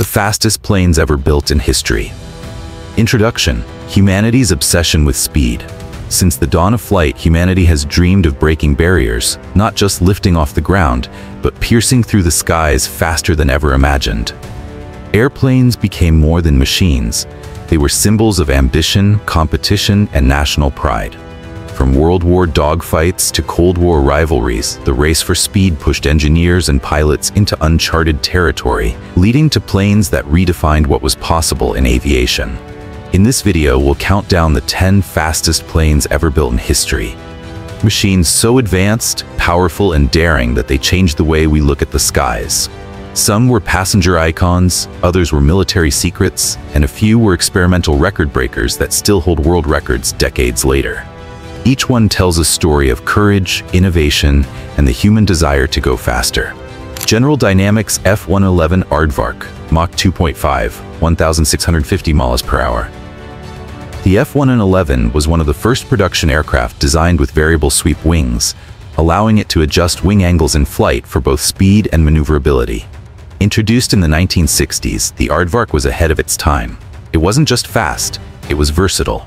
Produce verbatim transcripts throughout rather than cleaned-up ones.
the fastest planes ever built in history. Introduction: Humanity's obsession with speed. Since the dawn of flight, humanity has dreamed of breaking barriers, not just lifting off the ground, but piercing through the skies faster than ever imagined. Airplanes became more than machines. They were symbols of ambition, competition, and national pride. From World War dogfights to Cold War rivalries, the race for speed pushed engineers and pilots into uncharted territory, leading to planes that redefined what was possible in aviation. In this video, we'll count down the ten fastest planes ever built in history. Machines so advanced, powerful, and daring that they changed the way we look at the skies. Some were passenger icons, others were military secrets, and a few were experimental record breakers that still hold world records decades later. Each one tells a story of courage, innovation, and the human desire to go faster. General Dynamics F one eleven Aardvark, Mach two point five, one thousand six hundred fifty miles per hour. The F one eleven was one of the first production aircraft designed with variable sweep wings, allowing it to adjust wing angles in flight for both speed and maneuverability. Introduced in the nineteen sixties, the Aardvark was ahead of its time. It wasn't just fast, it was versatile.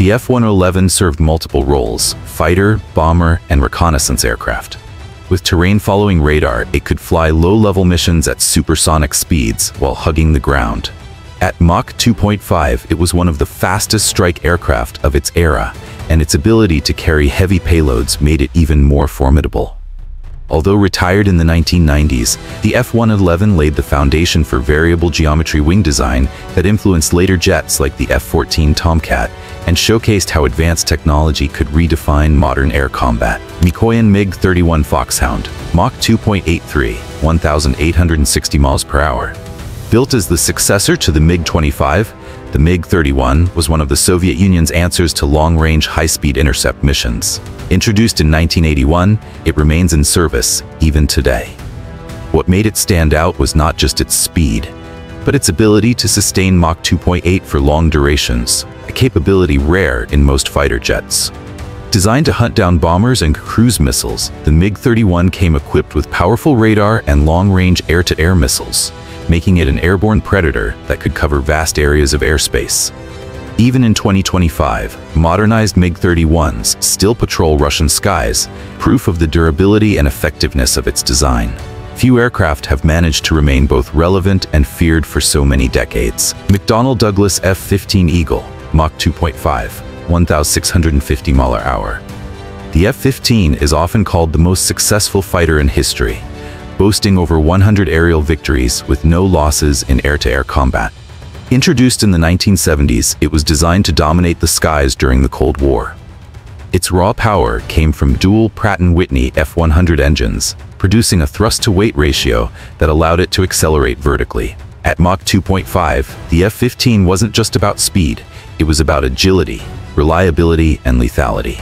The F one eleven served multiple roles: fighter, bomber, and reconnaissance aircraft. With terrain-following radar, it could fly low-level missions at supersonic speeds while hugging the ground. At Mach two point five, it was one of the fastest strike aircraft of its era, and its ability to carry heavy payloads made it even more formidable. Although retired in the nineteen nineties, the F one eleven laid the foundation for variable geometry wing design that influenced later jets like the F fourteen Tomcat, and showcased how advanced technology could redefine modern air combat. Mikoyan MiG thirty-one Foxhound, Mach two point eight three, one thousand eight hundred sixty miles per hour. Built as the successor to the MiG twenty-five, the MiG thirty-one was one of the Soviet Union's answers to long-range high-speed intercept missions. Introduced in nineteen eighty-one, it remains in service even today. What made it stand out was not just its speed, but its ability to sustain Mach two point eight for long durations, a capability rare in most fighter jets. Designed to hunt down bombers and cruise missiles, the MiG thirty-one came equipped with powerful radar and long-range air-to-air missiles, making it an airborne predator that could cover vast areas of airspace. Even in twenty twenty-five, modernized MiG thirty-ones still patrol Russian skies, proof of the durability and effectiveness of its design. Few aircraft have managed to remain both relevant and feared for so many decades. McDonnell Douglas F fifteen Eagle, Mach two point five, one thousand six hundred fifty miles per hour. The F fifteen is often called the most successful fighter in history, boasting over one hundred aerial victories with no losses in air-to-air combat. Introduced in the nineteen seventies, it was designed to dominate the skies during the Cold War. Its raw power came from dual Pratt and Whitney F one hundred engines, producing a thrust-to-weight ratio that allowed it to accelerate vertically. At Mach two point five, the F fifteen wasn't just about speed, it was about agility, reliability, and lethality.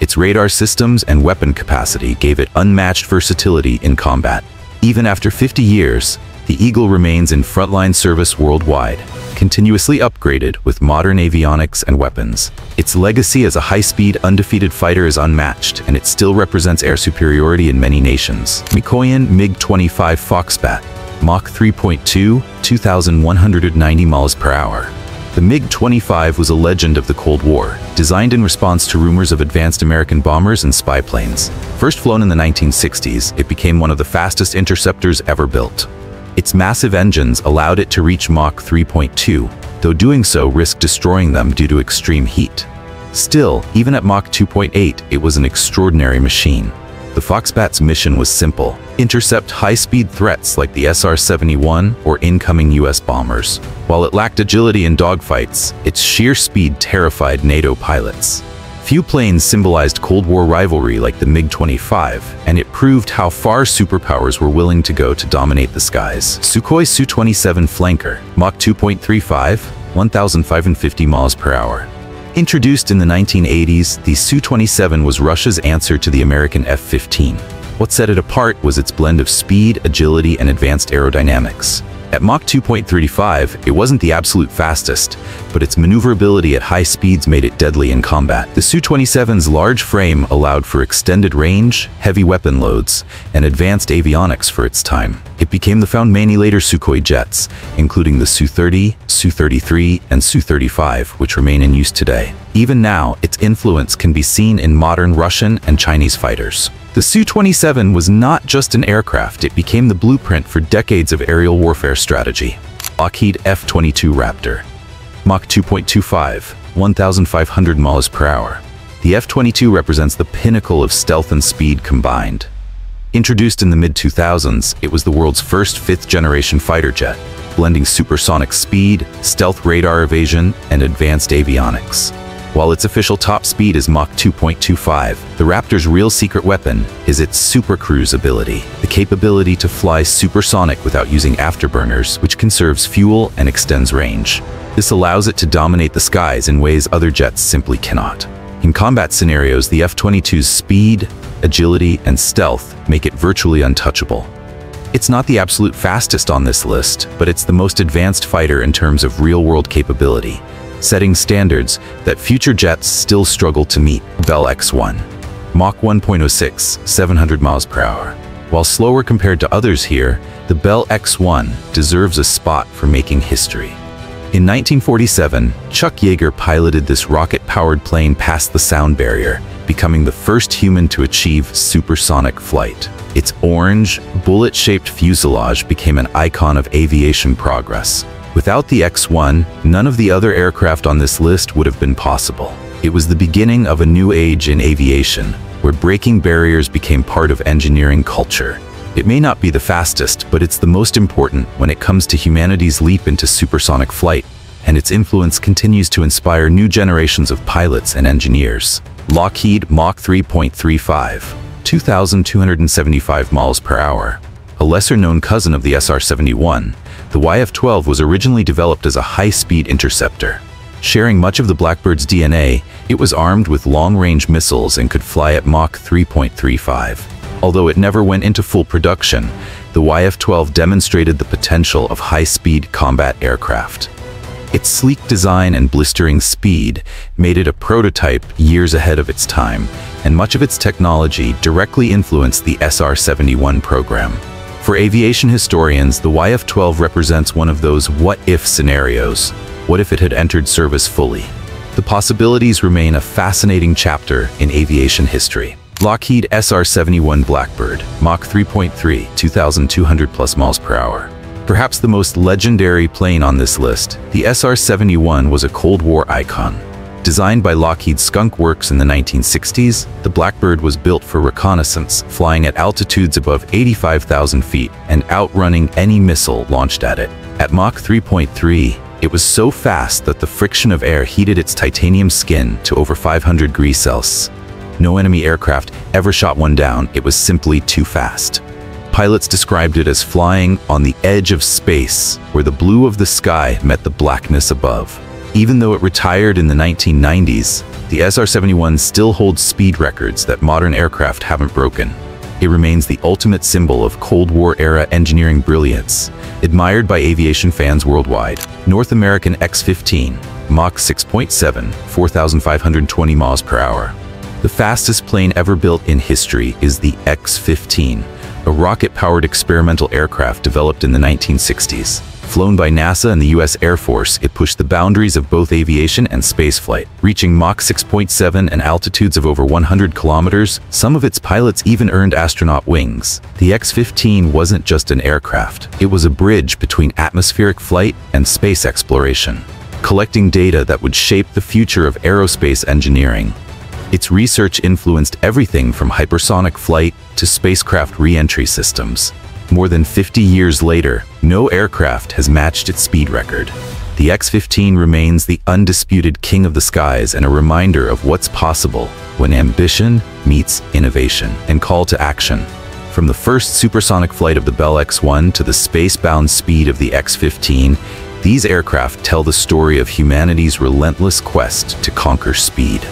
Its radar systems and weapon capacity gave it unmatched versatility in combat. Even after fifty years, the Eagle remains in frontline service worldwide, continuously upgraded with modern avionics and weapons. Its legacy as a high-speed, undefeated fighter is unmatched, and it still represents air superiority in many nations. Mikoyan MiG twenty-five Foxbat, Mach three point two, two thousand one hundred ninety miles per hour. The MiG twenty-five was a legend of the Cold War, designed in response to rumors of advanced American bombers and spy planes. First flown in the nineteen sixties, it became one of the fastest interceptors ever built. Its massive engines allowed it to reach Mach three point two, though doing so risked destroying them due to extreme heat. Still, even at Mach two point eight, it was an extraordinary machine. The Foxbat's mission was simple: intercept high-speed threats like the S R seventy-one or incoming U S bombers. While it lacked agility in dogfights, its sheer speed terrified NATO pilots. Few planes symbolized Cold War rivalry like the MiG twenty-five, and it proved how far superpowers were willing to go to dominate the skies. Sukhoi S U twenty-seven Flanker, Mach two point three five, one thousand five hundred fifty miles per hour. Introduced in the nineteen eighties, the S U twenty-seven was Russia's answer to the American F fifteen. What set it apart was its blend of speed, agility, and advanced aerodynamics. At Mach two point three five, it wasn't the absolute fastest, but its maneuverability at high speeds made it deadly in combat. The S U twenty-seven's large frame allowed for extended range, heavy weapon loads, and advanced avionics for its time. It became the foundation later Sukhoi jets, including the S U thirty, S U thirty-three, and S U thirty-five, which remain in use today. Even now, its influence can be seen in modern Russian and Chinese fighters. The S U twenty-seven was not just an aircraft, it became the blueprint for decades of aerial warfare strategy. Lockheed F twenty-two Raptor. Mach two point two five, one thousand five hundred miles per hour. The F twenty-two represents the pinnacle of stealth and speed combined. Introduced in the mid two thousands, it was the world's first fifth-generation fighter jet, blending supersonic speed, stealth radar evasion, and advanced avionics. While its official top speed is Mach two point two five, the Raptor's real secret weapon is its supercruise ability, the capability to fly supersonic without using afterburners, which conserves fuel and extends range. This allows it to dominate the skies in ways other jets simply cannot. In combat scenarios, the F twenty-two's speed, agility, and stealth make it virtually untouchable. It's not the absolute fastest on this list, but it's the most advanced fighter in terms of real-world capability, setting standards that future jets still struggle to meet. Bell X one. Mach one point oh six, seven hundred miles per hour. While slower compared to others here, the Bell X one deserves a spot for making history. In nineteen forty-seven, Chuck Yeager piloted this rocket-powered plane past the sound barrier, becoming the first human to achieve supersonic flight. Its orange, bullet-shaped fuselage became an icon of aviation progress. Without the X one, none of the other aircraft on this list would have been possible. It was the beginning of a new age in aviation, where breaking barriers became part of engineering culture. It may not be the fastest, but it's the most important when it comes to humanity's leap into supersonic flight, and its influence continues to inspire new generations of pilots and engineers. Lockheed Mach three point three five, two thousand two hundred seventy-five miles per hour. A lesser-known cousin of the S R seventy-one, the Y F twelve was originally developed as a high-speed interceptor. Sharing much of the Blackbird's D N A, it was armed with long-range missiles and could fly at Mach three point three five. Although it never went into full production, the Y F twelve demonstrated the potential of high-speed combat aircraft. Its sleek design and blistering speed made it a prototype years ahead of its time, and much of its technology directly influenced the S R seventy-one program. For aviation historians, the Y F twelve represents one of those what-if scenarios. What if it had entered service fully? The possibilities remain a fascinating chapter in aviation history. Lockheed S R seventy-one Blackbird, Mach three point three, two thousand two hundred plus miles per hour. Perhaps the most legendary plane on this list, the S R seventy-one was a Cold War icon. Designed by Lockheed Skunk Works in the nineteen sixties, the Blackbird was built for reconnaissance, flying at altitudes above eighty-five thousand feet and outrunning any missile launched at it. At Mach three point three, it was so fast that the friction of air heated its titanium skin to over five hundred degrees Celsius. No enemy aircraft ever shot one down, it was simply too fast. Pilots described it as flying on the edge of space, where the blue of the sky met the blackness above. Even though it retired in the nineteen nineties, the S R seventy-one still holds speed records that modern aircraft haven't broken. It remains the ultimate symbol of Cold War-era engineering brilliance, admired by aviation fans worldwide. North American X fifteen, Mach six point seven, four thousand five hundred twenty miles per hour. The fastest plane ever built in history is the X fifteen, a rocket-powered experimental aircraft developed in the nineteen sixties. Flown by NASA and the U S Air Force, it pushed the boundaries of both aviation and spaceflight. Reaching Mach six point seven and altitudes of over one hundred kilometers, some of its pilots even earned astronaut wings. The X fifteen wasn't just an aircraft. It was a bridge between atmospheric flight and space exploration, collecting data that would shape the future of aerospace engineering. Its research influenced everything from hypersonic flight to spacecraft re-entry systems. More than fifty years later, no aircraft has matched its speed record. The X fifteen remains the undisputed king of the skies and a reminder of what's possible when ambition meets innovation and call to action. From the first supersonic flight of the Bell X one to the space-bound speed of the X fifteen, these aircraft tell the story of humanity's relentless quest to conquer speed.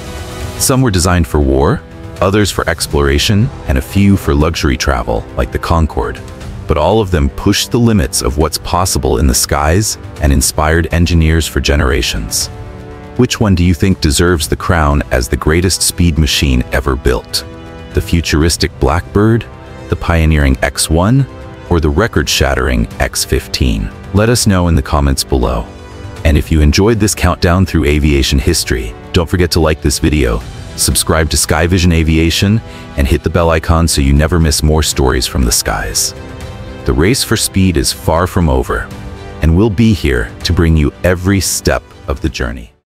Some were designed for war, others for exploration, and a few for luxury travel, like the Concorde. but all of them pushed the limits of what's possible in the skies and inspired engineers for generations. Which one do you think deserves the crown as the greatest speed machine ever built? The futuristic Blackbird, the pioneering X one, or the record-shattering X fifteen? Let us know in the comments below. And if you enjoyed this countdown through aviation history, don't forget to like this video, subscribe to Sky Vision Aviation, and hit the bell icon so you never miss more stories from the skies. The race for speed is far from over, and we'll be here to bring you every step of the journey.